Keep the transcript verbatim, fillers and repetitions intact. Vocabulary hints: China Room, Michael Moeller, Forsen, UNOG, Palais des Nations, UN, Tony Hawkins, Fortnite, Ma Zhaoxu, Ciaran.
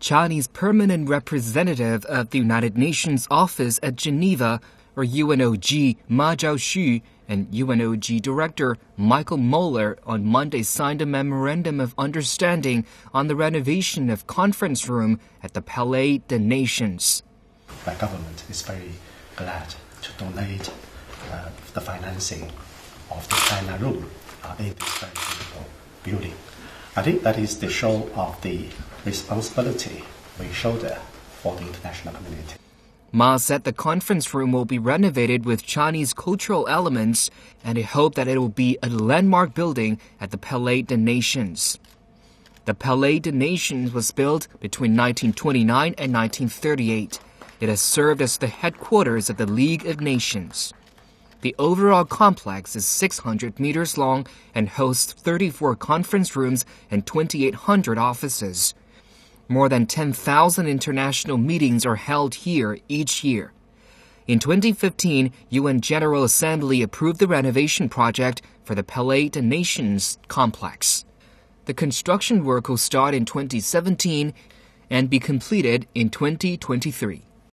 Chinese Permanent Representative of the United Nations Office at Geneva, or U N O G, Ma Zhaoxu, and U N O G Director Michael Moeller on Monday signed a memorandum of understanding on the renovation of conference room at the Palais des Nations. My government is very glad to donate uh, the financing of the China room uh, in this very beautiful building. I think that is the show of the responsibility we shoulder for the international community. Ma said the conference room will be renovated with Chinese cultural elements, and they hope that it will be a landmark building at the Palais des Nations. The Palais des Nations was built between nineteen twenty-nine and nineteen thirty-eight. It has served as the headquarters of the League of Nations. The overall complex is six hundred meters long and hosts thirty-four conference rooms and twenty-eight hundred offices. More than ten thousand international meetings are held here each year. In twenty fifteen, U N General Assembly approved the renovation project for the Palais des Nations complex. The construction work will start in twenty seventeen and be completed in twenty twenty-three.